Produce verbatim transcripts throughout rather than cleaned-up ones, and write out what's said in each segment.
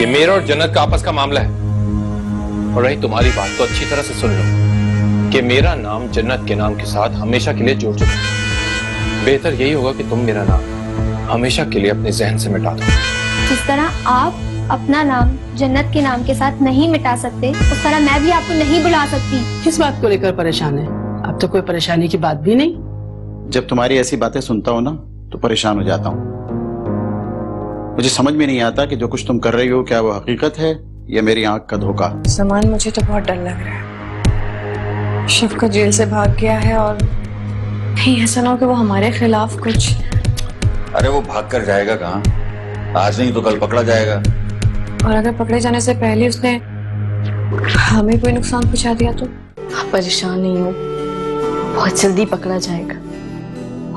ये मेरे और जन्नत का आपस का मामला है। और रही तुम्हारी बात, तो अच्छी तरह से सुन लो कि मेरा नाम जन्नत के नाम के साथ हमेशा के लिए जोड़ चुका है। बेहतर यही होगा कि तुम मेरा नाम हमेशा के लिए अपने जहन से मिटा दो। जिस तरह आप अपना नाम जन्नत के नाम के साथ नहीं मिटा सकते, उस तरह मैं भी आपको नहीं बुला सकती। किस बात को लेकर परेशान है? अब तो कोई परेशानी की बात भी नहीं। जब तुम्हारी ऐसी बातें सुनता हूँ ना तो परेशान हो जाता हूँ। मुझे समझ में नहीं आता कि जो कुछ तुम कर रही हो क्या वो हकीकत है या मेरी आंख का धोखा। सामान मुझे तो बहुत डर लग रहा है। शफकत जेल से भाग गया है और नहीं ऐसा ना हो कि वो हमारे खिलाफ कुछ। अरे वो भाग कर जाएगा कहाँ, आज नहीं तो कल पकड़ा जाएगा। और अगर पकड़े जाने से पहले उसने हमें कोई नुकसान पहुंचा दिया तो? आप परेशान नहीं हो, बहुत जल्दी पकड़ा जाएगा।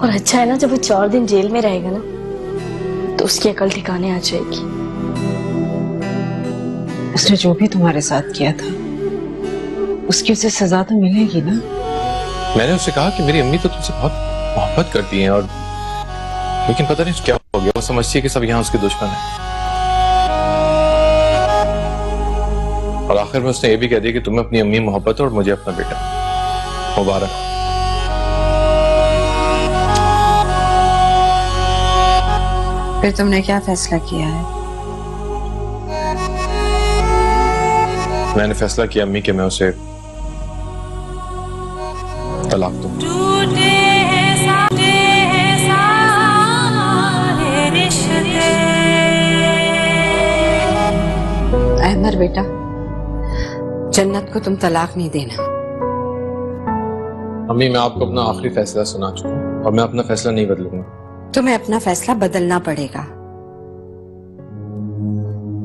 और अच्छा है ना, जब वो चार दिन जेल में रहेगा ना तो उसकी अकल ठिकाने आ जाएगी। उसने जो भी तुम्हारे साथ किया था उसकी उसे सजा तो मिलेगी ना। मैंने उसे कहा कि मेरी अम्मी तो तुमसे बहुत मोहब्बत करती हैं, और लेकिन पता नहीं क्या हो गया, वो समझती है कि सब यहाँ उसके दुश्मन है। और आखिर में उसने ये भी कह दिया कि तुम्हें अपनी अम्मी मोहब्बत और मुझे अपना बेटा मुबारक। फिर तुमने क्या फैसला किया है? मैंने फैसला किया अम्मी कि मैं उसे तलाक दूं। अहमर बेटा, जन्नत को तुम तलाक नहीं देना। अम्मी, मैं आपको अपना आखिरी फैसला सुना चुका हूँ और मैं अपना फैसला नहीं बदलूंगा। तुम्हें अपना फैसला बदलना पड़ेगा।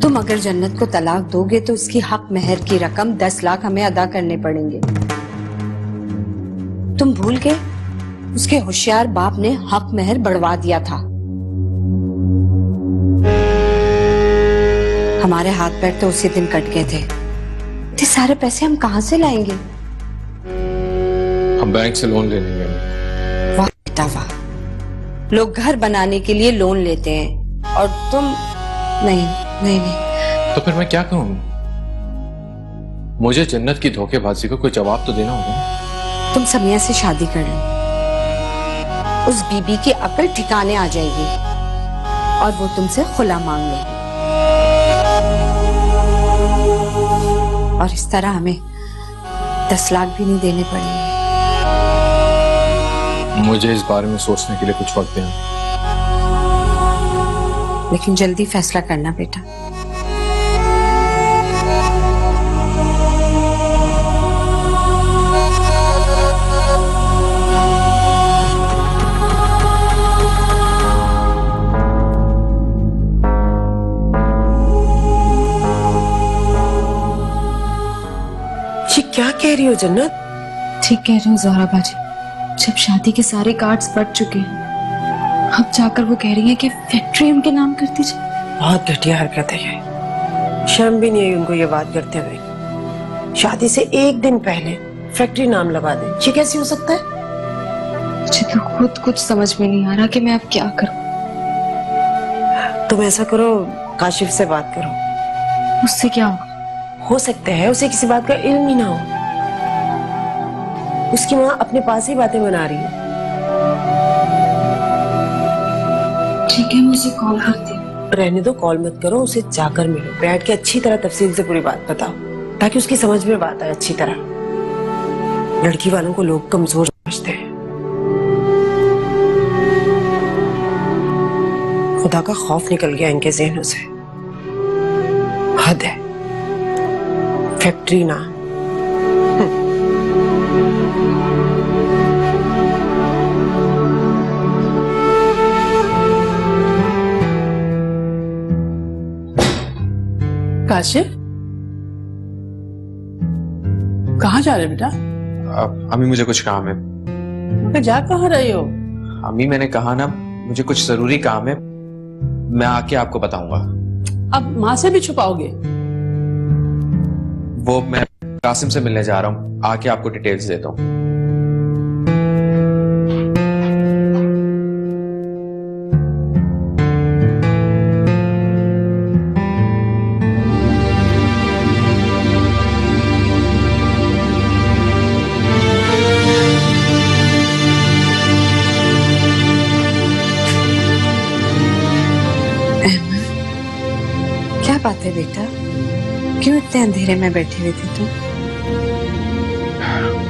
तुम अगर जन्नत को तलाक दोगे तो उसकी हक मेहर की रकम दस लाख हमें अदा करने पड़ेंगे। तुम भूल गए, उसके होशियार बाप ने हक मेहर बढ़वा दिया था। हमारे हाथ पैर तो उसी दिन कट गए थे। ये सारे पैसे हम कहाँ से लाएंगे? हम बैंक से लोन ले लेंगे। वाह बेटा वाह, लोग घर बनाने के लिए लोन लेते हैं और तुम नहीं नहीं नहीं। तो फिर मैं क्या कहूँ? मुझे जन्नत की धोखेबाजी को कोई जवाब तो देना होगा। तुम समिया से शादी कर लो, उस बीबी की अकल ठिकाने आ जाएगी और वो तुमसे खुला मांग लेगी। और इस तरह हमें दस लाख भी नहीं देने पड़ेंगे। मुझे इस बारे में सोचने के लिए कुछ वक्त देना, लेकिन जल्दी फैसला करना बेटा। क्या कह रही हो जन्नत? ठीक कह रही हूँ ज़ोहरा बाजी। जब शादी के सारे कार्ड्स बट चुके हैं, अब जाकर वो कह रही है कि फैक्ट्री उनके नाम कर दीजिए। बहुत घटिया हरकत है, शर्म भी नहीं आई उनको ये बात करते हुए। शादी से एक दिन पहले फैक्ट्री नाम लगा दे, ये कैसे हो सकता है? मुझे तो खुद कुछ समझ में नहीं आ रहा कि मैं अब क्या करूँ। तुम ऐसा करो, काशिफ से बात करो। उससे क्या होगा? हो सकता है उसे किसी बात का इल्म ही ना हो। उसकी माँ अपने पास ही बातें बना रही है। ठीक है, मुझे कॉल करती। रहने दो, कॉल मत करो, उसे जाकर मिलो, बैठ के अच्छी तरह तफसील से पूरी बात बताओ ताकि उसकी समझ में बात आए अच्छी तरह। लड़की वालों को लोग कमजोर समझते हैं। खुदा का खौफ निकल गया इनके जहनों से। हद है। फैक्ट्री ना, काशिफ कहाँ जा रहे बेटा? अम्मी मुझे कुछ काम है। मैं जा कहाँ रही हो? अम्मी मैंने कहा ना मुझे कुछ जरूरी काम है, मैं आके आपको बताऊंगा। अब माँ से भी छुपाओगे? वो मैं कासिम से मिलने जा रहा हूँ, आके आपको डिटेल्स देता हूँ। बात है बेटा? क्यों इतने अंधेरे में बैठी हुई थी तुम?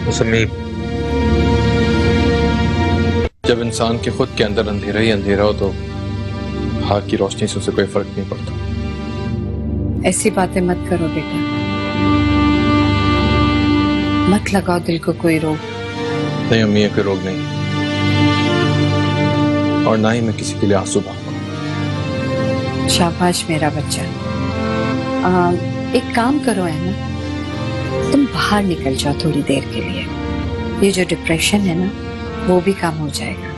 मुसम्मी, जब इंसान के खुद के अंदर अंधेरा ही अंधेरा हो तो आग की रोशनी से उसे कोई फर्क नहीं पड़ता। ऐसी बातें मत करो बेटा, मत लगाओ दिल को कोई रोग। नहीं अम्मी, कोई रोग नहीं, और ना ही मैं किसी के लिए आंसू बहाऊंगा। शाबाश मेरा बच्चा। आ, एक काम करो है ना, तुम बाहर निकल जाओ थोड़ी देर के लिए, ये जो डिप्रेशन है ना वो भी कम हो जाएगा।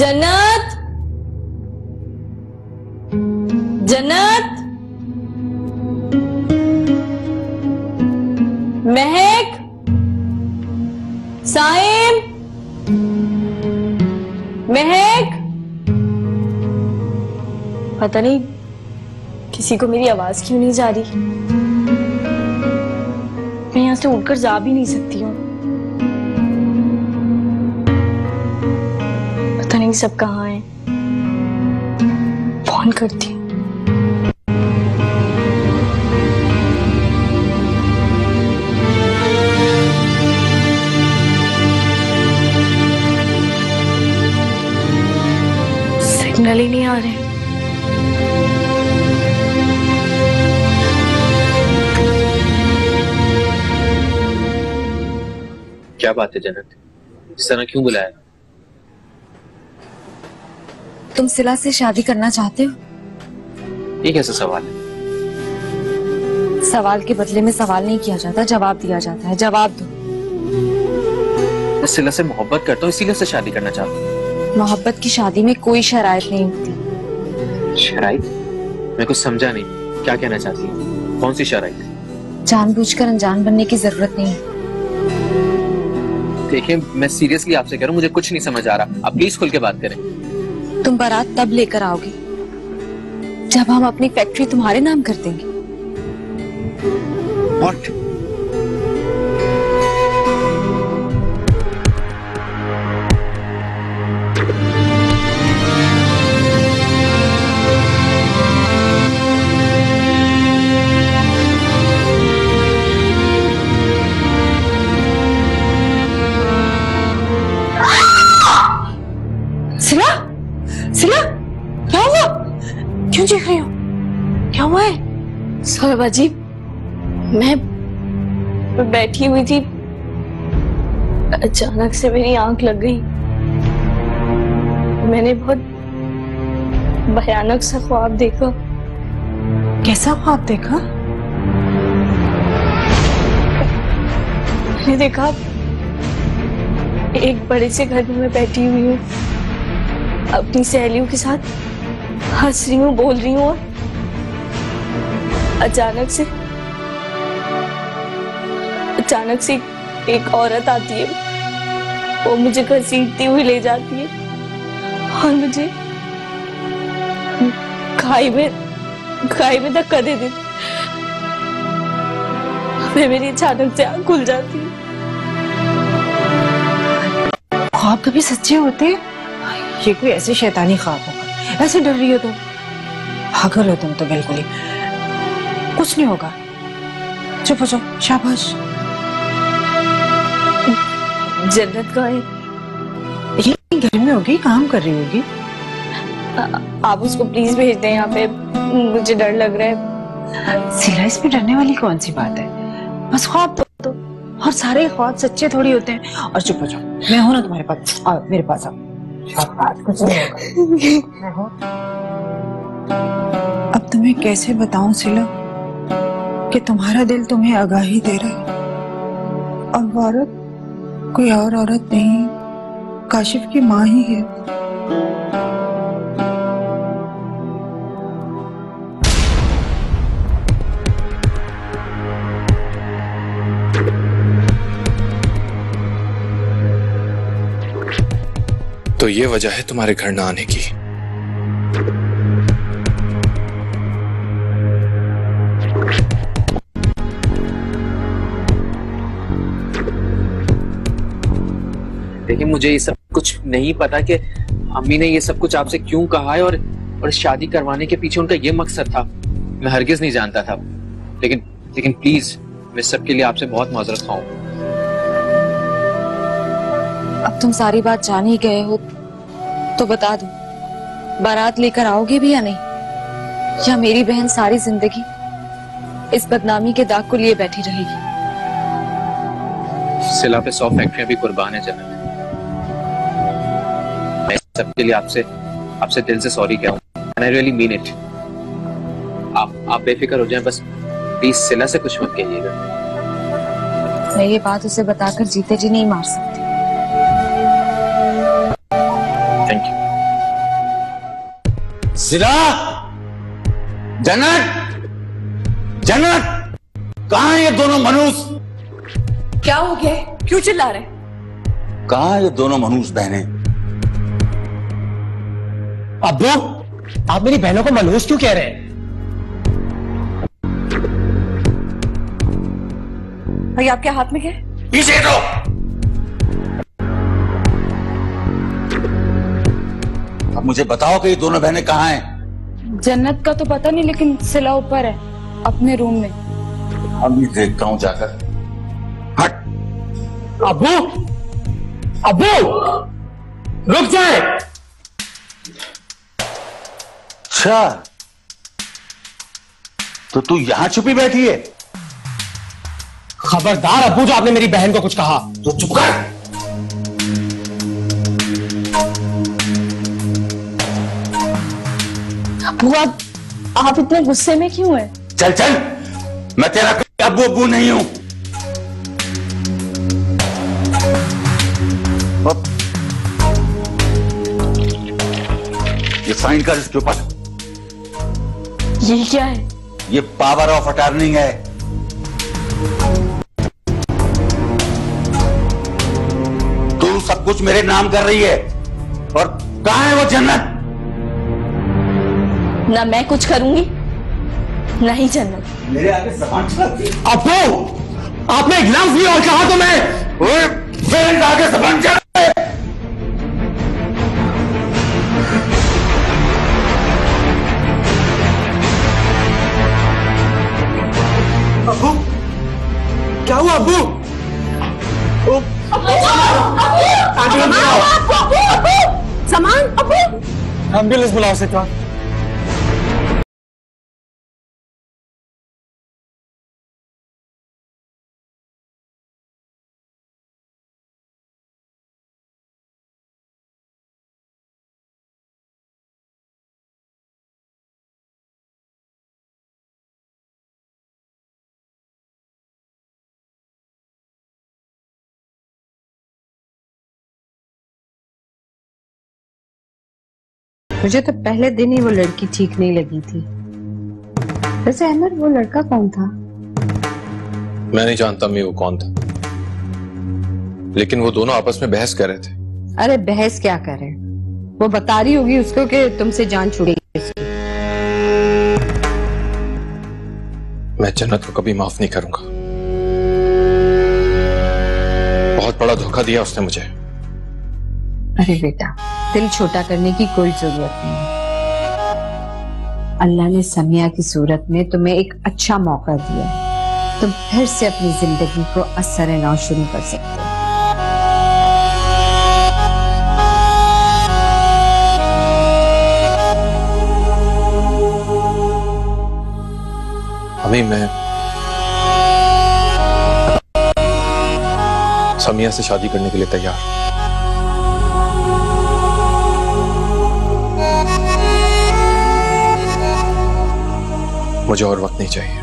जन्नत, जन्नत, महक, साइम, महक, पता नहीं किसी को मेरी आवाज क्यों नहीं जा रही। मैं यहां से उठकर जा भी नहीं सकती हूँ। पता नहीं सब कहाँ हैं। फोन करती हूँ। सिग्नल ही नहीं आ रहे। क्या बात है जनक, इस तरह क्यों बुलाया? तुम सिला से शादी करना चाहते हो? ये कैसा सवाल है? सवाल के बदले में सवाल नहीं किया जाता, जवाब दिया जाता है। जवाब दो। मैं सिला से मोहब्बत करता हूँ, इसीलिए उससे शादी करना चाहता हूँ। मोहब्बत की शादी में कोई शराइत नहीं होती। शराइत? मैं कुछ समझा नहीं, क्या कहना चाहती है? कौन सी शराइत? जानबूझकर अनजान बनने की जरूरत नहीं है। देखिए मैं सीरियसली आपसे कह रहा हूँ, मुझे कुछ नहीं समझ आ रहा, आप प्लीज खुल के बात करें। तुम बारात तब लेकर आओगे जब हम अपनी फैक्ट्री तुम्हारे नाम कर देंगे। What? बाजी, मैं बैठी हुई थी, अचानक से मेरी आंख लग गई। मैंने बहुत भयानक सा ख्वाब देखा। कैसा ख्वाब देखा? मैंने देखा एक बड़े से घर में मैं बैठी हुई हूँ, अपनी सहेलियों के साथ हंस रही हूँ, बोल रही हूँ, और अचानक से अचानक से एक औरत आती है, वो मुझे घसीटती हुई ले जाती है और मुझे खाई में खाई में धक्का दे देती है। मेरी अचानक से आँख खुल जाती है। ख्वाब कभी सच्चे होते हैं? ये कोई ऐसे शैतानी ख्वाब होगा? ऐसे डर रही हो तुम? पागल हो तुम तो बिल्कुल ही। कुछ नहीं होगा, चुप हो जाओ। शाबाश। जन्नत कहाँ है? ये घर में होगी, काम कर रही होगी। आप उसको प्लीज भेज दें यहाँ पे, मुझे डर लग रहा है। सिला, इसमें डरने वाली कौन सी बात है? बस ख्वाब तो, तो और सारे ख्वाब सच्चे थोड़ी होते हैं। और चुप हो जाओ, मैं हूँ ना तुम्हारे पास, आओ मेरे पास आओ। कुछ नहीं होगा। अब तुम्हें कैसे बताऊँ सिला कि तुम्हारा दिल तुम्हें आगाही दे रहा है। अब औरत कोई और औरत नहीं, काशिफ की माँ ही है। तो ये वजह है तुम्हारे घर ना आने की? मुझे ये सब कुछ नहीं पता कि अम्मी ने ये सब कुछ आपसे क्यों कहा है और, और शादी करवाने के पीछे उनका ये मकसद था। मैं हरगिज नहीं जानता था, लेकिन लेकिन प्लीज मैं सबके लिए आपसे बहुत माजरत खाऊं। अब तुम सारी बात जान ही गए हो तो बता दो, बारात लेकर आओगे भी या नहीं, या मेरी बहन सारी जिंदगी इस बदनामी के दाग को लिए बैठी रहेगी। सिला पे सौ फैक्ट्रियां भी कुर्बान है जनाब। मैं सबके लिए आपसे आपसे दिल से सॉरी कहूँ, and I really mean it। आप आप बेफिक्र हो जाएं, बस प्लीज सिला से कुछ मत कहिएगा। मैं ये बात उसे बताकर जीते जी नहीं मार सकती। Thank you. सिला, जन्नत, जन्नत, कहाँ ये दोनों मनूस? क्या हो गया? क्यों चिल्ला रहे? कहाँ ये दोनों मनूस बहने? अब्बू, आप मेरी बहनों को मनूस क्यों कह रहे हैं? भाई आपके हाथ में क्या है? पीछे दो। अब मुझे बताओ कि ये दोनों बहनें कहाँ हैं? जन्नत का तो पता नहीं, लेकिन सिला ऊपर है अपने रूम में। हम ही देखता हूँ जाकर। हट। अब्बू, अब्बू, रुक जाए। अच्छा, तो तू यहाँ छुपी बैठी है? खबरदार अब्बू, जो आपने मेरी बहन को कुछ कहा। तो चुप कर। अब्बू, आप, आप इतने गुस्से में क्यों हैं? चल चल, मैं तेरा कोई अब्बू अब्बू नहीं हूं। ये साइन कर इसके ऊपर। ये क्या है? ये पावर ऑफ अटॉर्नी है। तू सब कुछ मेरे नाम कर रही है, और कहां है वो जन्नत? ना मैं कुछ करूंगी, नहीं जन्नत मेरे आगे जबान चलाती। अब्बू, आपने एक लफ्ज़ भी और कहा तो मैं मेरे आगे जबान चला। अब्बू, क्या हुआ? अब्बू, सामान, अब्बू, एम्बुलेंस बुलाओ। से क्या मुझे तो पहले दिन ही वो लड़की ठीक नहीं लगी थी। वैसे अहमद, वो लड़का कौन था? मैं नहीं जानता मैं वो कौन था, लेकिन वो दोनों आपस में बहस कर रहे थे। अरे बहस क्या कर रहे, वो बता रही होगी उसको कि तुमसे जान छुड़ेगी इसकी। मैं जन्नत को कभी माफ नहीं करूंगा। बहुत बड़ा धोखा दिया उसने मुझे। अरे बेटा, दिल छोटा करने की कोई जरूरत नहीं। अल्लाह ने समिया की सूरत में तुम्हें एक अच्छा मौका दिया। तुम फिर से अपनी जिंदगी को असर नौ शुरू कर सकते हो। अभी मैं समिया से शादी करने के लिए तैयार हूं। मुझे और वक्त नहीं चाहिए।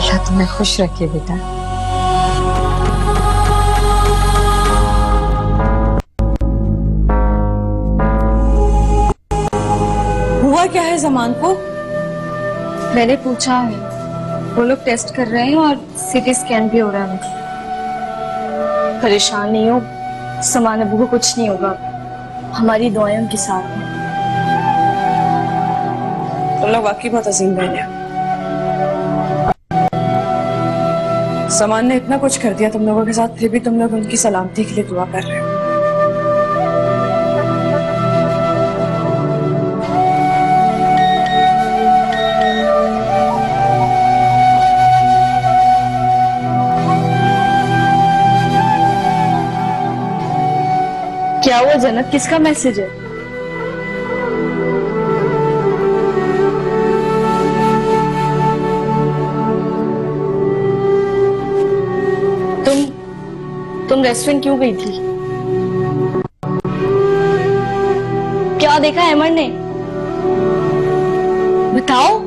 अल्लाह तुम्हें खुश रखे बेटा। हुआ क्या है जमान को? मैंने पूछा है, वो लोग टेस्ट कर रहे हैं और सीटी स्कैन भी हो रहा है। परेशान नहीं हो जमान, अबू को कुछ नहीं होगा। हमारी दुआएं उनके साथ हैं। अल्लाह वाकई बहुत अजीम बहन है। सामान ने इतना कुछ कर दिया तुम लोगों के साथ, फिर भी तुम लोग उनकी सलामती के लिए दुआ कर रहे हो। क्या हुआ जनक, किसका मैसेज है? तुम तुम रेस्टोरेंट क्यों गई थी? क्या देखा हेमंत ने? बताओ।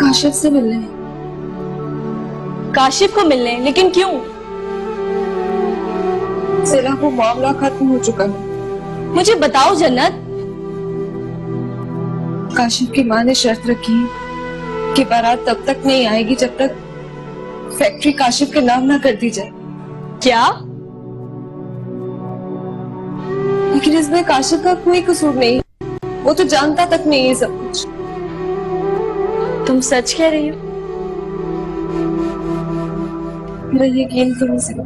काशिफ से मिलने। काशिफ को मिलने? लेकिन क्यों? सेना को मामला खत्म हो चुका है। मुझे बताओ जन्नत। काशिफ की माँ ने शर्त रखी कि बारात तब तक नहीं आएगी जब तक फैक्ट्री काशिफ के नाम ना कर दी जाए। क्या? लेकिन इसमें काशिफ का कोई कसूर नहीं, वो तो जानता तक नहीं है सब कुछ। तुम सच कह रही हो? मेरा यकीन तुम से।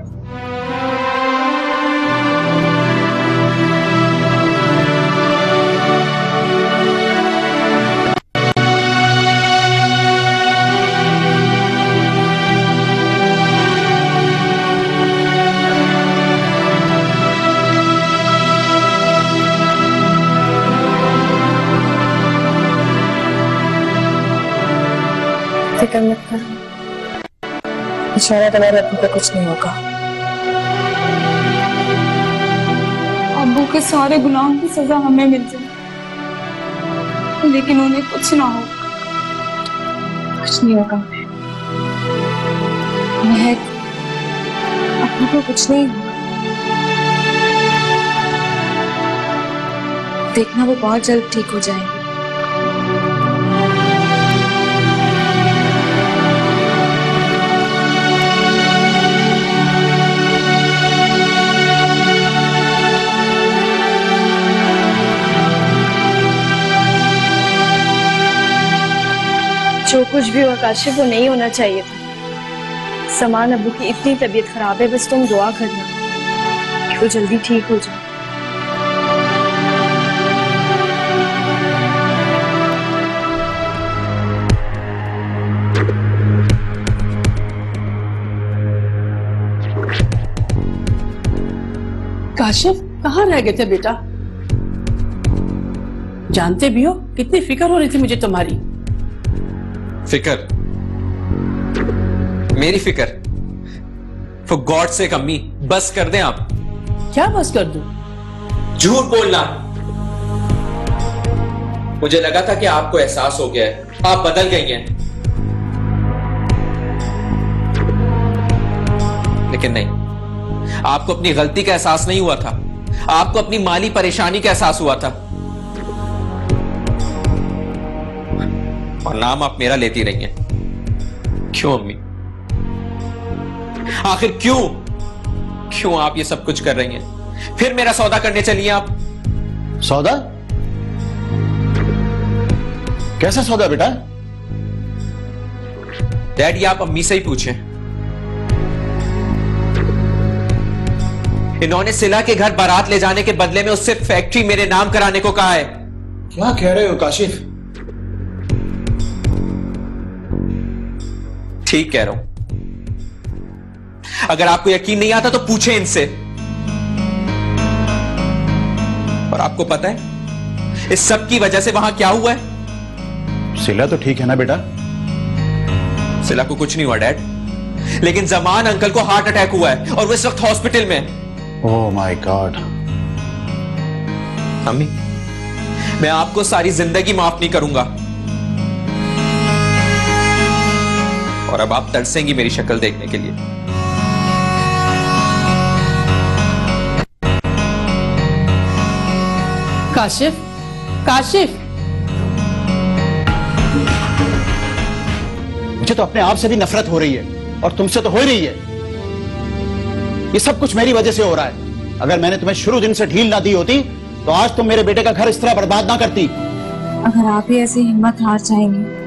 फिक्र मत करो, इशारा तुम्हारे अब्बू पे कुछ नहीं होगा। अब्बू के सारे गुनाहों की सजा हमें मिल जाए, लेकिन उन्हें कुछ ना हो। कुछ नहीं होगा महक, अब्बू को कुछ नहीं होगा। देखना वो बहुत जल्द ठीक हो जाएंगे। जो कुछ भी हुआ काशिफ, वो नहीं होना चाहिए था। समान अब्बू की इतनी तबीयत खराब है, बस तुम दुआ करना कि वो जल्दी ठीक हो जाए। काशिफ कहाँ रह गए थे बेटा? जानते भी हो कितनी फिक्र हो रही थी मुझे तुम्हारी। फिकर? मेरी फिकर? For God sake अम्मी, बस कर दें आप। क्या बस कर दूं? झूठ बोलना। मुझे लगा था कि आपको एहसास हो गया है, आप बदल गई हैं। लेकिन नहीं, आपको अपनी गलती का एहसास नहीं हुआ था, आपको अपनी माली परेशानी का एहसास हुआ था। और नाम आप मेरा लेती रही हैं। क्यों अम्मी, आखिर क्यों क्यों आप ये सब कुछ कर रही हैं? फिर मेरा सौदा करने चलिए आप। सौदा? कैसा सौदा बेटा? डैडी आप अम्मी से ही पूछें, इन्होंने सिला के घर बारात ले जाने के बदले में उससे फैक्ट्री मेरे नाम कराने को कहा है। क्या कह रहे हो काशिफ? ठीक कह रहा हूं। अगर आपको यकीन नहीं आता तो पूछें इनसे। और आपको पता है इस सब की वजह से वहां क्या हुआ है? सिला तो ठीक है ना बेटा? सिला को कुछ नहीं हुआ डैड, लेकिन जमान अंकल को हार्ट अटैक हुआ है और वो इस वक्त हॉस्पिटल में है। Oh my god. अम्मी मैं आपको सारी जिंदगी माफ नहीं करूंगा। और अब आप तरसेंगी मेरी शक्ल देखने के लिए। काशिफ, काशिफ। मुझे तो अपने आप से भी नफरत हो रही है और तुमसे तो हो ही रही है। ये सब कुछ मेरी वजह से हो रहा है। अगर मैंने तुम्हें शुरू दिन से ढील ना दी होती तो आज तुम मेरे बेटे का घर इस तरह बर्बाद ना करती। अगर आप ही ऐसी हिम्मत हार जाएंगे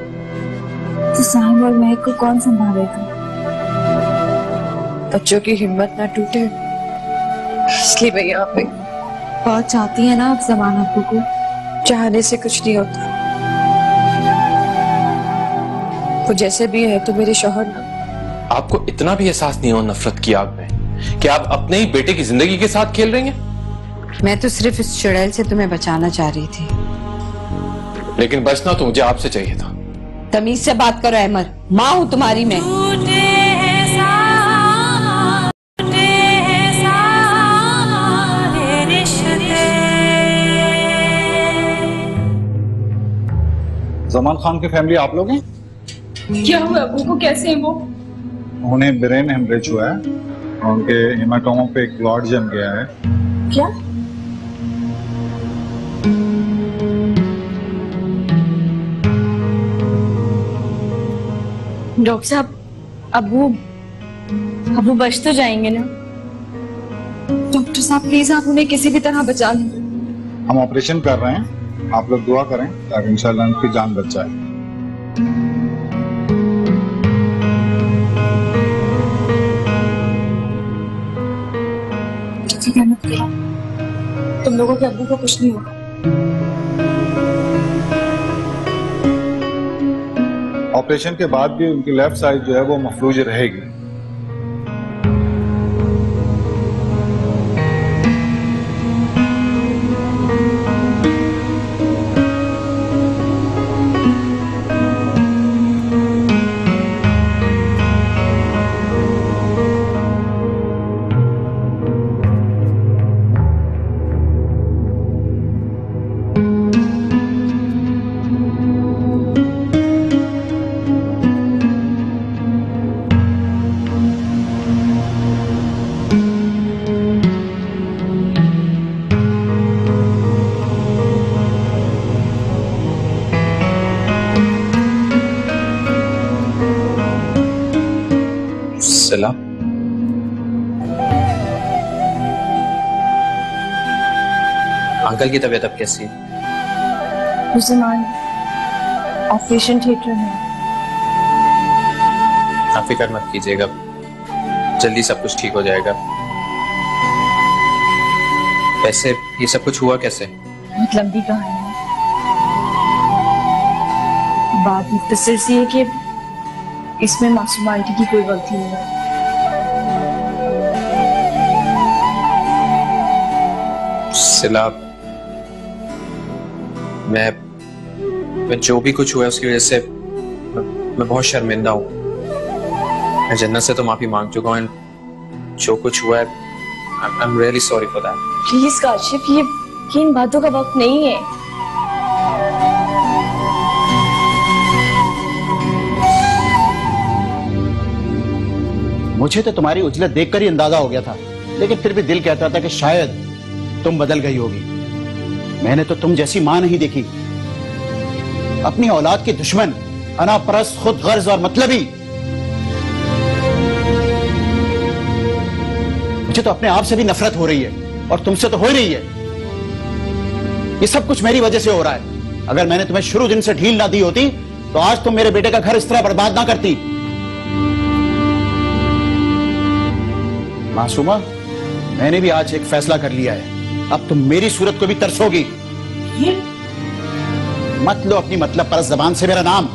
तो साहिब और महक को कौन संभालेगा? बच्चों की हिम्मत ना टूटे इसलिए मैं यहाँ पे। बहुत चाहती है ना आप जमान अब्बू को? चाहने से कुछ नहीं होता, वो जैसे भी है तो मेरे शोहर ना। आपको इतना भी एहसास नहीं हो नफरत की आग में कि आप अपने ही बेटे की जिंदगी के साथ खेल रही हैं। मैं तो सिर्फ इस चुड़ैल से तुम्हें बचाना चाह रही थी, लेकिन बचना तो मुझे आपसे चाहिए था। तमीज से बात करो अहमद, माँ हूँ तुम्हारी मैं। जमान खान की फैमिली आप लोग हैं? क्या हुआ अबू को, कैसे हैं वो? उन्हें ब्रेन हेमरेज हुआ है और उनके हेमाटोमों पे एक क्लॉट जम गया है। क्या? डॉक्टर साहब अबू अबू बच तो जाएंगे ना? डॉक्टर साहब प्लीज आप उन्हें किसी भी तरह बचा लें। हम ऑपरेशन कर रहे हैं, आप लोग दुआ करें ताकि इंशाल्लाह उनकी जान बच जाए। तुम लोगों के अब्बू को कुछ नहीं होगा। ऑपरेशन के बाद भी उनकी लेफ्ट साइड जो है वो मफलूज रहेगी। अंकल की तबीयत अब कैसी है? मुसलमान ऑपरेशन थिएटर है। आप फिक्र मत कीजिएगा, जल्दी सब कुछ ठीक हो जाएगा। वैसे ये सब कुछ हुआ कैसे? बहुत लंबी कहानी है। बात मुख्तसर सी है कि इसमें मासूम आंटी की कोई गलती नहीं है। सिला, मैं मैं जो भी कुछ हुआ उसकी वजह से मैं, मैं बहुत शर्मिंदा हूँ। मैं जन्नत से तो माफी मांग चुका हूँ। जो कुछ हुआ है I am really sorry for that. Please Kashif, ये इन बातों का वक्त नहीं है। मुझे तो तुम्हारी उजलत देखकर ही अंदाजा हो गया था, लेकिन फिर भी दिल कहता था कि शायद तुम बदल गई होगी। मैंने तो तुम जैसी मां नहीं देखी। अपनी औलाद की दुश्मन, अनापरस्त, खुद गर्ज और मतलबी। मुझे तो अपने आप से भी नफरत हो रही है और तुमसे तो हो रही है। ये सब कुछ मेरी वजह से हो रहा है। अगर मैंने तुम्हें शुरू दिन से ढील ना दी होती तो आज तुम मेरे बेटे का घर इस तरह बर्बाद ना करती। मासूमा, मैंने भी आज एक फैसला कर लिया है। अब तुम मेरी सूरत को भी तरसोगी। मत लो अपनी मतलब परस्त ज़बान से मेरा नाम।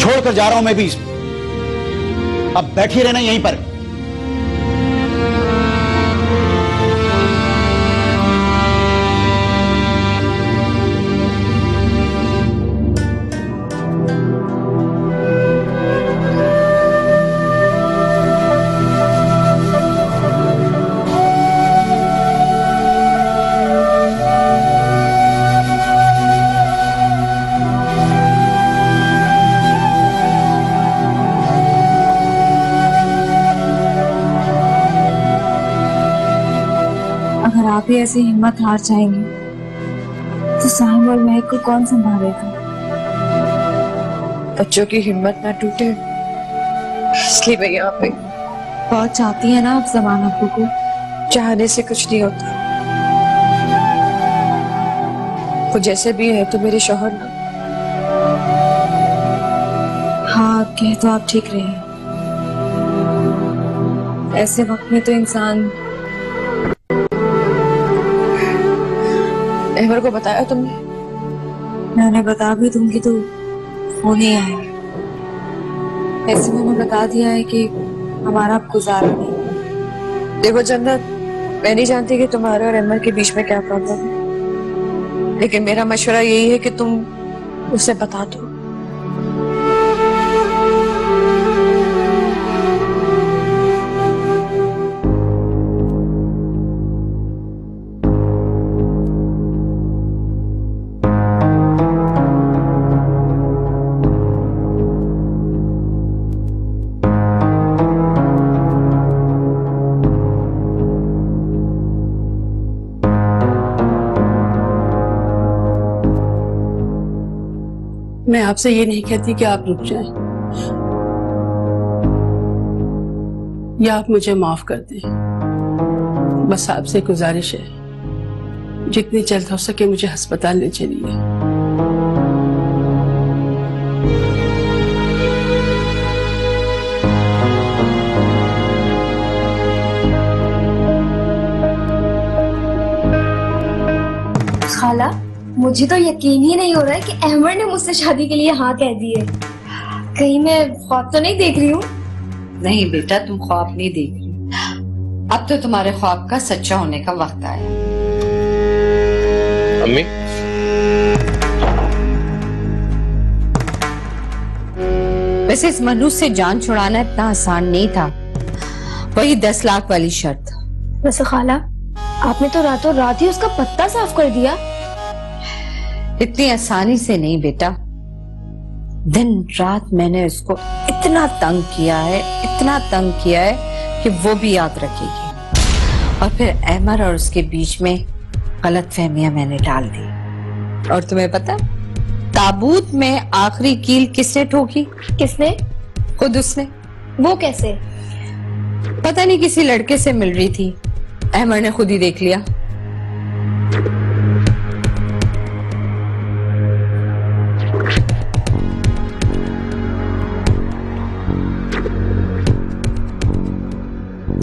छोड़कर जा रहा हूं मैं भी। अब बैठी रहना यहीं पर। आप ही ऐसी हिम्मत हार जाएंगे तो साहिब और महक को कौन संभालेगा? बच्चों की हिम्मत ना टूटे इसलिए मैं यहाँ पे। बहुत चाहती है ना आप ज़मान अब्बू को? चाहने से कुछ नहीं होता। वो जैसे भी है तो मेरे शोहर ना। हाँ कह तो आप ठीक रहे हैं। ऐसे वक्त में तो इंसान। अहमर को बताया तुमने? मैंने बता भी दूंगी तो वो नहीं आएंगे। ऐसे मैंने बता दिया है कि हमारा गुजारा नहीं। देखो जन्नत, मैं नहीं जानती कि तुम्हारे और अहमद के बीच में क्या प्रॉब्लम है, लेकिन मेरा मशवरा यही है कि तुम उसे बता दो। मैं आपसे ये नहीं कहती कि आप रुक जाएं या आप मुझे माफ कर दें, बस आपसे गुजारिश है जितनी जल्द हो सके मुझे अस्पताल ले चलिए। मुझे तो यकीन ही नहीं हो रहा है कि अहमद ने मुझसे शादी के लिए हाँ कह दी है। कहीं मैं ख्वाब तो नहीं देख रही हूँ? नहीं बेटा, तुम ख्वाब नहीं देख रही। अब तो तुम्हारे ख्वाब का सच्चा होने का वक्त आया। अम्मी, वैसे इस मनुष्य से जान छुड़ाना इतना आसान नहीं था, वही दस लाख वाली शर्त। वैसे खाला, आपने तो रातों रात ही उसका पत्ता साफ कर दिया। इतनी आसानी से नहीं बेटा, दिन रात मैंने उसको इतना तंग किया है, इतना तंग किया है कि वो भी याद रखेगी। और फिर अहमद और उसके बीच में गलत फहमियां मैंने डाल दी। और तुम्हें पता, ताबूत में आखिरी कील किसने ठोकी? किसने? खुद उसने। वो कैसे? पता नहीं, किसी लड़के से मिल रही थी, अहमद ने खुद ही देख लिया।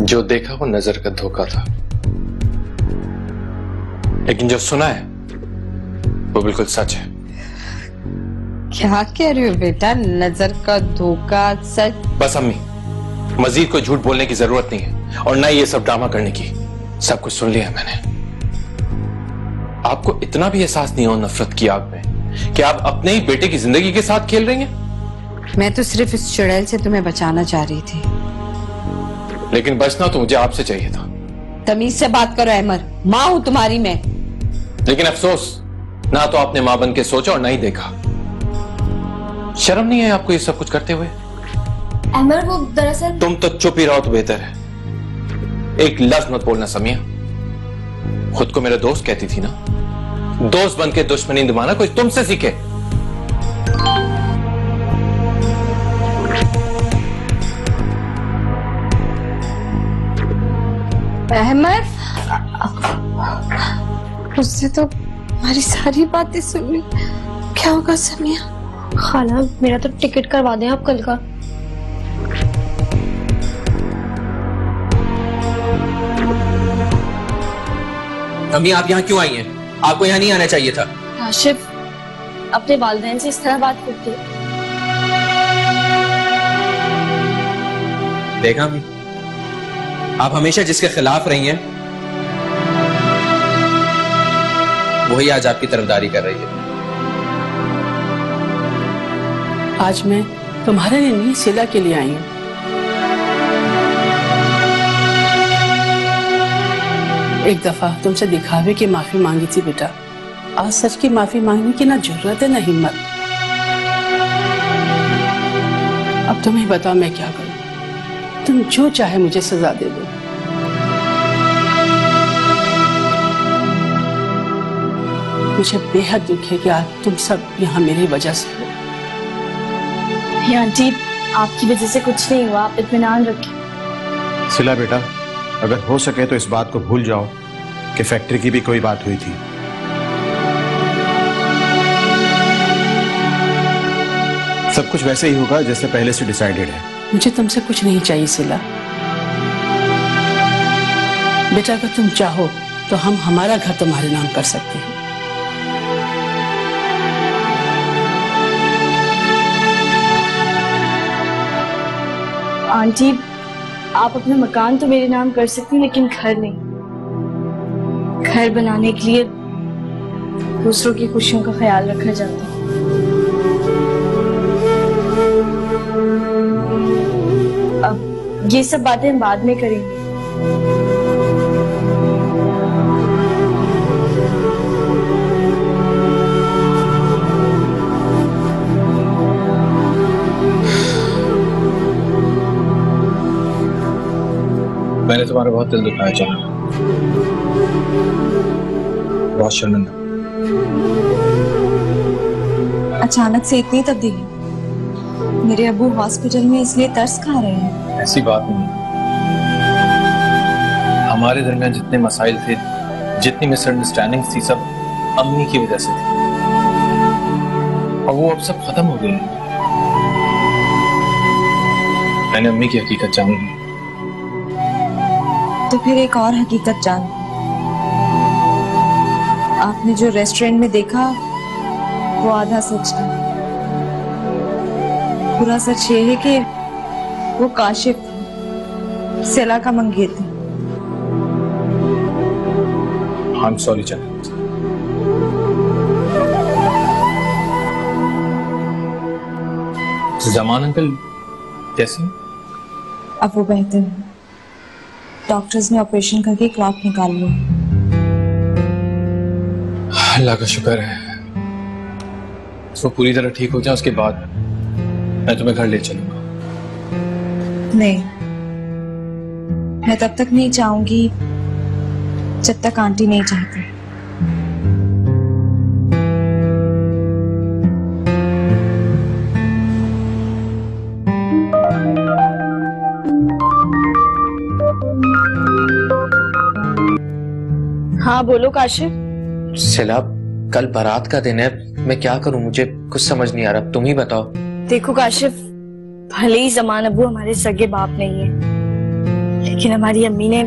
जो देखा वो नजर का धोखा था, लेकिन जो सुना है वो बिल्कुल सच है। क्या कह रहे हो बेटा, नजर का धोखा सच? बस अम्मी, मजीद को झूठ बोलने की जरूरत नहीं है और ना ये सब ड्रामा करने की। सब कुछ सुन लिया मैंने। आपको इतना भी एहसास नहीं हो नफरत की आग में कि आप अपने ही बेटे की जिंदगी के साथ खेल रही हैं? मैं तो सिर्फ इस चुड़ैल से तुम्हें बचाना चाह रही थी, लेकिन बचना तो मुझे आपसे चाहिए था। तमीज से बात करो अहमद, माँ हूँ तुम्हारी मैं। लेकिन अफसोस, ना तो आपने माँ बन के सोचा और ना ही देखा। शर्म नहीं है आपको ये सब कुछ करते हुए? अहमद वो दरअसल। तुम तो चुप ही रहो तो बेहतर है, एक लफ्ज मत बोलना। समिया, खुद को मेरा दोस्त कहती थी ना, दोस्त बन के दुश्मनी निभाना कोई तुमसे सीखे। अहमद, उससे तो हमारी सारी बातें सुन ली। क्या होगा समिया? खाला, मेरा तो टिकट करवा दें आप कल का। अम्मी, आप यहाँ क्यों आई हैं? आपको यहाँ नहीं आना चाहिए था। आशिफ, अपने वालिदैन से इस तरह बात करती है। देखा अम्मी, आप हमेशा जिसके खिलाफ रही हैं वही आज आपकी तरफदारी कर रही है। आज मैं तुम्हारे लिए नहीं, सिला के लिए आई हूं। एक दफा तुमसे दिखावे की माफी मांगी थी बेटा, आज सच की माफी मांगने की ना जरूरत है ना हिम्मत। अब तुम्हें बताओ मैं क्या करूं? तुम जो चाहे मुझे सजा दे दो। मुझे बेहद दुख है कि आज तुम सब यहाँ मेरी वजह से हो। आंटी, आपकी वजह से कुछ नहीं हुआ, आप इत्मीनान रखें। सिला बेटा, अगर हो सके तो इस बात को भूल जाओ कि फैक्ट्री की भी कोई बात हुई थी। सब कुछ वैसे ही होगा जैसे पहले से डिसाइडेड है। मुझे तुमसे कुछ नहीं चाहिए सिला बेटा, अगर तुम चाहो तो हम हमारा घर तुम्हारे नाम कर सकते हैं। आंटी, आप अपना मकान तो मेरे नाम कर सकती हैं लेकिन घर नहीं। घर बनाने के लिए दूसरों की खुशियों का ख्याल रखा जाता है। अब ये सब बातें हम बाद में करेंगे। मैंने तुम्हारा बहुत दिल दुखाया जाना, बहुत शर्मिंदा। अचानक से इतनी तब्दीली, मेरे अबू हॉस्पिटल में इसलिए तरस खा रहे हैं। ऐसी बात नहीं, हमारे दरमियान जितने मसाइल थे, जितनी मिसअंडरस्टैंडिंग थी, सब अम्मी की वजह से थी और वो अब सब खत्म हो गए हैं। मैंने अम्मी की हकीकत जानी तो फिर एक और हकीकत जान, आपने जो रेस्टोरेंट में देखा वो आधा सच था। पूरा सच ये है कि वो काशिफ सेला का मंगेर था। आई एम सॉरी जन्नत, जमान अंकल कैसे? अब वो बेहतर है। डॉक्टर्स ने ऑपरेशन करके क्लॉट निकाल लिया। अल्लाह का शुक्र है। वो पूरी तरह ठीक हो जाए, उसके बाद मैं तुम्हें घर ले चलूंगा। नहीं, मैं तब तक नहीं चाहूंगी जब तक आंटी नहीं चाहती। हाँ बोलो काशिफ। सिलाब, कल बारात का दिन है, मैं क्या करूं? मुझे कुछ समझ नहीं आ रहा, तुम ही बताओ। देखो काशिफ, भले ही जमान अबू हमारे सगे बाप नहीं है, लेकिन हमारी अम्मी ने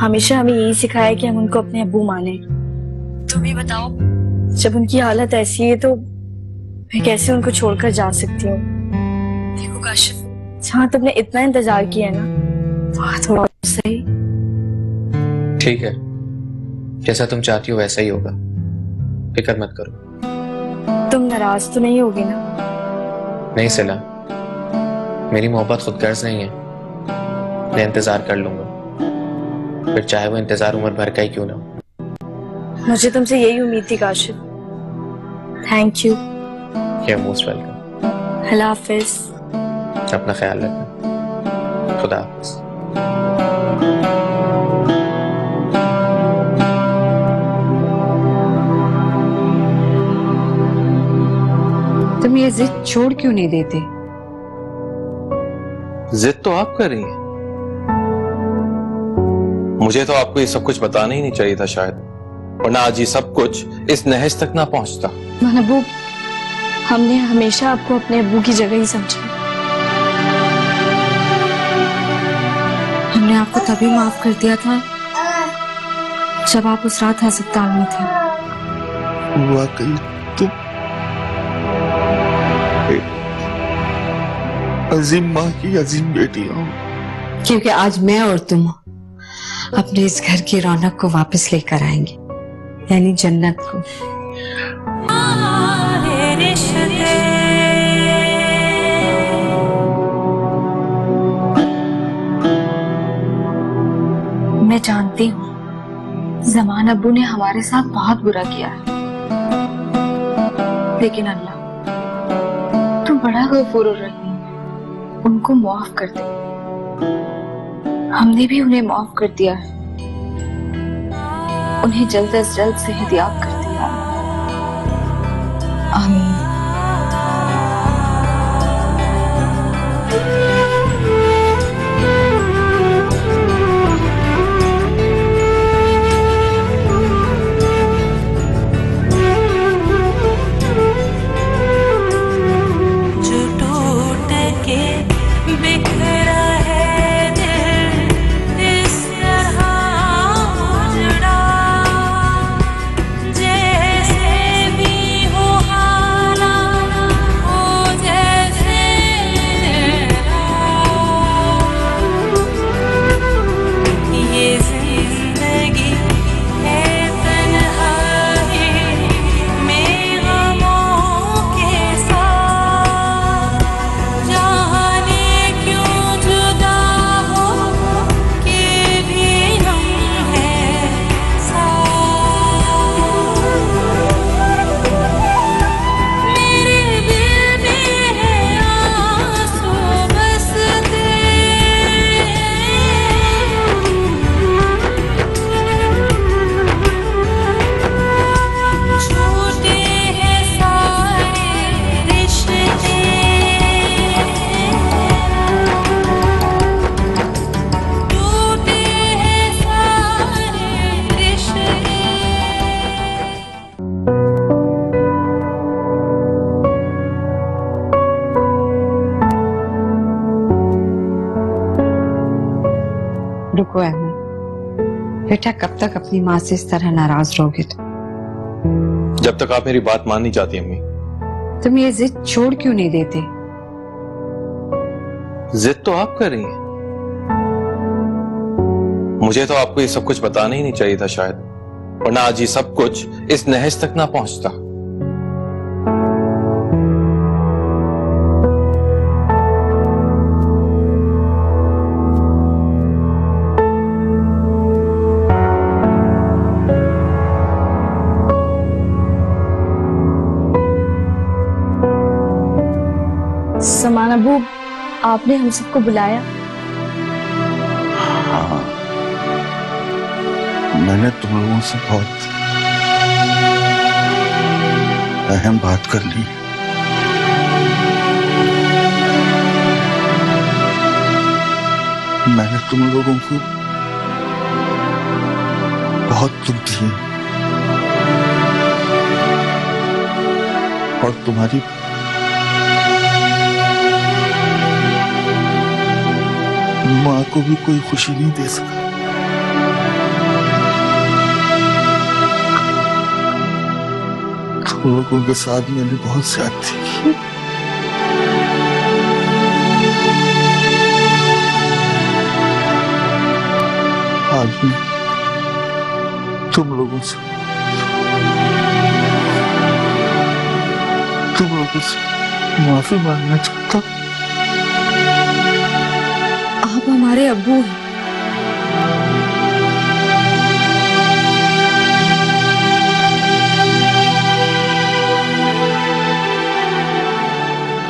हमेशा हमें यही सिखाया कि हम उनको अपने अबू माने। तुम ही बताओ, जब उनकी हालत ऐसी है तो मैं कैसे उनको छोड़कर जा सकती हूँ? देखो काशिफ, जहाँ तुमने इतना इंतजार किया है ना, वहाँ थोड़ा सही। ठीक है, जैसा तुम चाहती हो वैसा ही होगा, फिक्र मत करो। तुम नाराज तो नहीं होगी ना? नहीं सिला, मेरी मोहब्बत खुद गर्ज नहीं है। मैं इंतजार कर लूंगा, फिर चाहे वो इंतजार उम्र भर का ही क्यों ना हो। मुझे तुमसे यही उम्मीद थी Kashif. Thank you. You are most welcome. अल्लाह हाफिज। अपना ख्याल रखना। खुदा हाफिज। तुम ये जिद छोड़ क्यों नहीं देते? जिद तो आप कर रही हैं। मुझे तो आपको ये सब कुछ बताना ही नहीं चाहिए था शायद, वरना आज ये सब कुछ इस नहज तक ना पहुंचता। महबूब, हमने हमेशा आपको अपने अबू की जगह ही समझा। हमने आपको तभी माफ कर दिया था जब आप उस रात अस्पताल में थे। वाकई तुम अजीम माँ की अजीम बेटी हो, क्योंकि आज मैं और तुम अपने इस घर की रौनक को वापस लेकर आएंगे, यानी जन्नत को। मैं जानती हूँ जमान अबू ने हमारे साथ बहुत बुरा किया है, लेकिन अल्लाह तुम बड़ा गफूर रही, उनको माफ कर दे। हमने भी उन्हें माफ कर दिया है, उन्हें जल्द से जल्द सेहत याब कर दिया। आमीन। रुको अहमद, बेटा कब तक अपनी माँ से इस तरह नाराज रहोगे तुम? जब तक आप मेरी बात मान नहीं जाती अम्मी। तुम ये जिद छोड़ क्यों नहीं देते? जिद तो आप कर रही हैं। मुझे तो आपको ये सब कुछ बताना ही नहीं चाहिए था शायद, वरना आज ये सब कुछ इस नहज तक ना पहुंचता। समान अबू, आपने हम सबको बुलाया? हाँ, मैंने तुम लोगों से बहुत अहम बात कर ली। मैंने तुम लोगों को बहुत दुख दी और तुम्हारी माँ को भी कोई खुशी नहीं दे सका। लोगों के साथ मैंने बहुत ज्यादती की, आज मैं तुम लोगों से तुम लोगों से माफी मांगना चाहता हूँ। आप हमारे अब्बू हैं।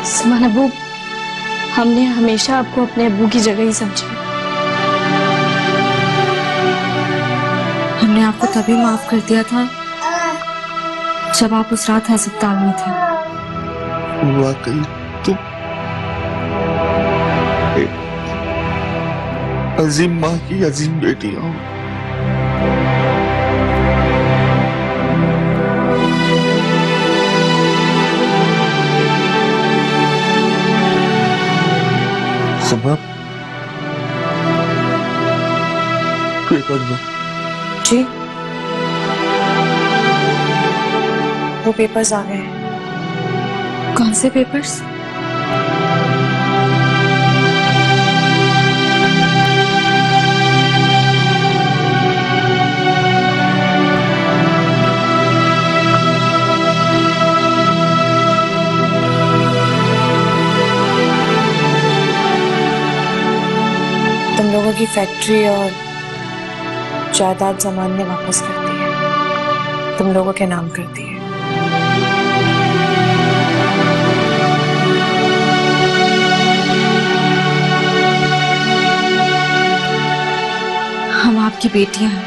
समान अबू, हमने हमेशा आपको अपने अबू की जगह ही समझा। हमने आपको तभी माफ कर दिया था जब आप उस रात अस्पताल में थे। वाकई तुम अजीम माँ की अजीम बेटी हो। जी, वो पेपर्स आ गए हैं। कौन से पेपर्स? तुम लोगों की फैक्ट्री और जायदाद जमान में वापस कर दी है, तुम लोगों के नाम कर दी है। हम आपकी बेटियां हैं,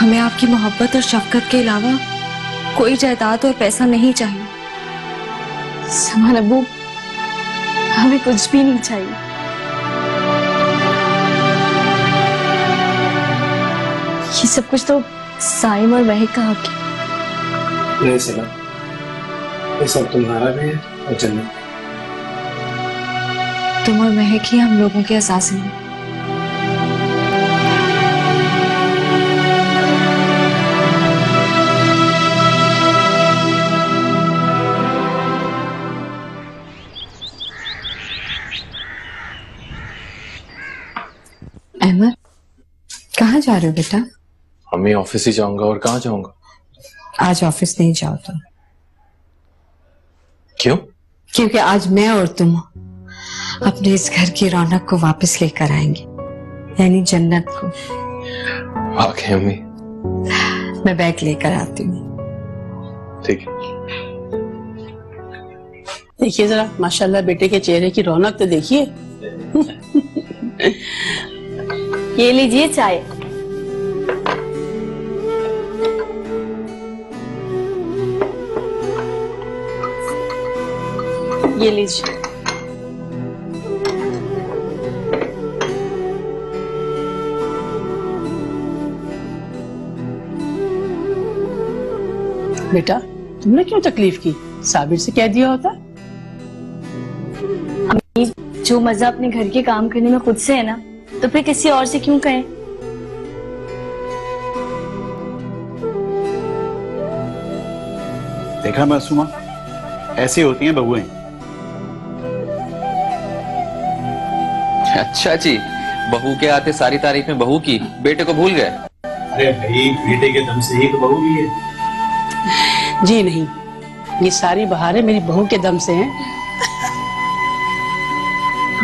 हमें आपकी मोहब्बत और शफकत के अलावा कोई जायदाद और पैसा नहीं चाहिए। समान अबू, हमें कुछ भी नहीं चाहिए। ये सब कुछ तो साइम और महक का हक है। नहीं सना, ये सब तुम्हारा भी है और जन्नत। तुम और महक ही हम लोगों के असासी हैं। अहमद, कहाँ जा रहे हो बेटा? मैं ऑफिस ही जाऊंगा, और कहाँ जाऊंगा? आज ऑफिस नहीं जाओ तुम। क्यों? क्योंकि आज मैं और तुम अपने इस घर की रौनक को वापस लेकर आएंगे, यानी जन्नत को। वाकई अम्मी, मैं बैग लेकर आती हूँ। ठीक है। देखिए जरा, माशाल्लाह बेटे के चेहरे की रौनक तो देखिए। ये लीजिए चाय। ये लीजिए। बेटा, तुमने क्यों तकलीफ की? साबिर से कह दिया होता। जो मजा अपने घर के काम करने में खुद से है ना, तो फिर किसी और से क्यों कहें। देखा मासूमा, ऐसी होती हैं बहुएं। अच्छा जी, बहू के आते सारी तारीफ में बहू की, बेटे को भूल गए। अरे भाई, बेटे के दम से ही तो बहू भी है। जी नहीं, ये सारी बहारें मेरी बहू के दम से हैं।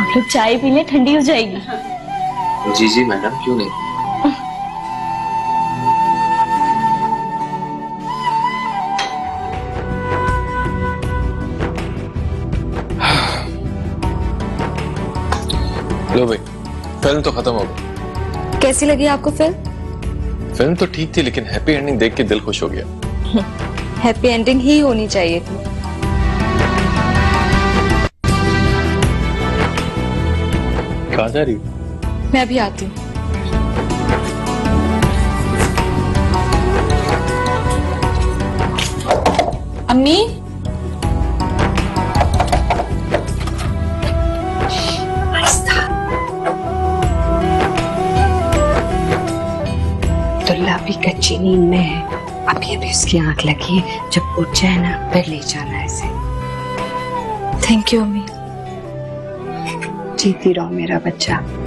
आप लोग चाय पी लें, ठंडी हो जाएगी। जी जी मैडम, क्यों नहीं। लो भाई, फिल्म तो खत्म हो गई। कैसी लगी आपको फिल्म? फिल्म तो ठीक थी, लेकिन हैप्पी एंडिंग देख के दिल खुश हो गया। हैप्पी एंडिंग ही होनी चाहिए थी। कहाँ जा रही? मैं अभी आती हूँ। अम्मी, दुल्ला भी कच्ची नींद में है। अभी अभी उसकी आंख लगी है, जब उठ जाए ना फिर ले जाना ऐसे। थैंक यू अम्मी, जीती रहो मेरा बच्चा।